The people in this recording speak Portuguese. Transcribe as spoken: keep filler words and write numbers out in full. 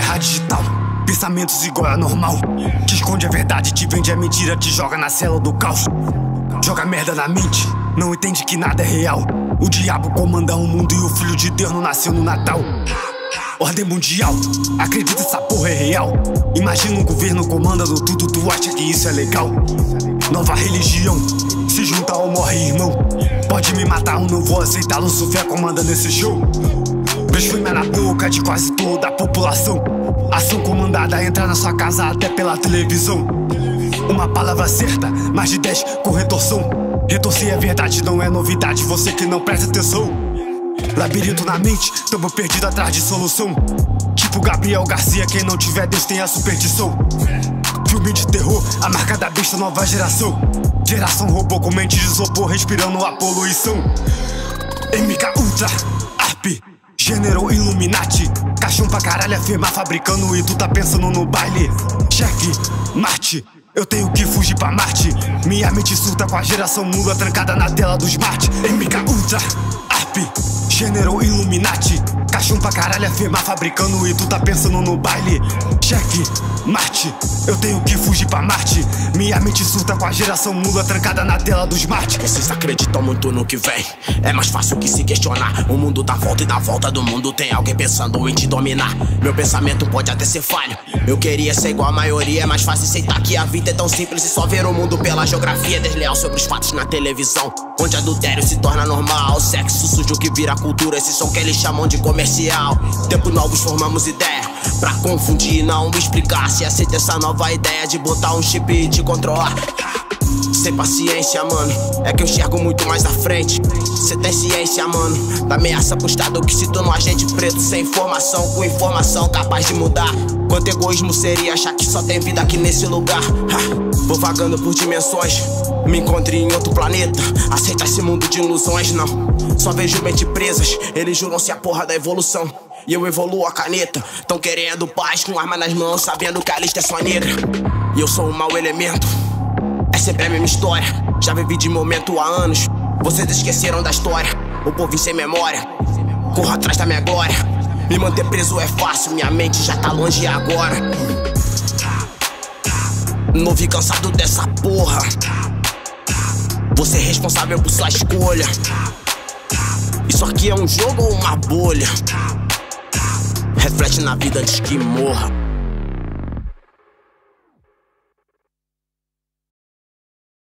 Guerra digital, pensamentos igual a normal. Te esconde a verdade, te vende a mentira, te joga na cela do caos. Joga merda na mente, não entende que nada é real. O diabo comanda o mundo e o filho de Deus não nasceu no Natal. Ordem mundial, acredita, essa porra é real. Imagina um governo comandando tudo, tu acha que isso é legal? Nova religião, se junta ou morre, irmão. Pode me matar ou não vou aceitar, Lucifer comanda nesse show. Blasfêmia na boca de quase toda a população. Ação comandada, entra na sua casa até pela televisão. Uma palavra certa, mais de dez com retorção. Retorcer é verdade, não é novidade, você que não presta atenção. Labirinto na mente, tamo perdido atrás de solução. Tipo Gabriel Garcia, quem não tiver Deus tem a superstição. Filme de terror, a marca da besta, nova geração. Geração robô com mente de isopor, respirando a poluição. M K Ultra, A R P, gênero Illuminati. Caixão pra caralho, a firma fabricando e tu tá pensando no baile. Cheque, Marte, eu tenho que fugir pra Marte. Minha mente surta com a geração mula trancada na tela do smart. M K Ultra, A R P, gênero Illuminati. Caixão pra caralho, a firma fabricando e tu tá pensando no baile. Cheque, Marte, eu tenho que fugir pra Marte. Minha mente surta com a geração mula trancada na tela do smart. Vocês acreditam muito no que vem, é mais fácil que se questionar. O mundo dá volta e na volta do mundo tem alguém pensando em te dominar. Meu pensamento pode até ser falho, eu queria ser igual a maioria. É mais fácil aceitar que a vida é tão simples e só ver o mundo pela geografia. Desleal sobre os fatos na televisão, onde adultério se torna normal. Sexo sujo que vira cultura, esses são que eles chamam de comercial. Tempos novos, formamos ideia pra confundir e não explicar. Se aceita essa nova ideia de botar um chip e te controlar. Sem paciência, mano, é que eu enxergo muito mais à frente. Cê tem ciência, mano, da ameaça pro estado que se tornou agente preto. Sem informação, com informação capaz de mudar. Quanto egoísmo seria achar que só tem vida aqui nesse lugar. Ha. Vou vagando por dimensões, me encontro em outro planeta. Aceita esse mundo de ilusões, não. Só vejo mente presas, eles juram-se a porra da evolução. E eu evoluo a caneta. Tão querendo paz com arma nas mãos, sabendo que a lista é só negra. E eu sou um mau elemento, é sempre a mesma história. Já vivi de momento há anos, vocês esqueceram da história. O povo sem memória, corro atrás da minha glória. Me manter preso é fácil, minha mente já tá longe agora. Novo e cansado dessa porra, você é responsável por sua escolha. Isso aqui é um jogo ou uma bolha? Reflete na vida antes que morra.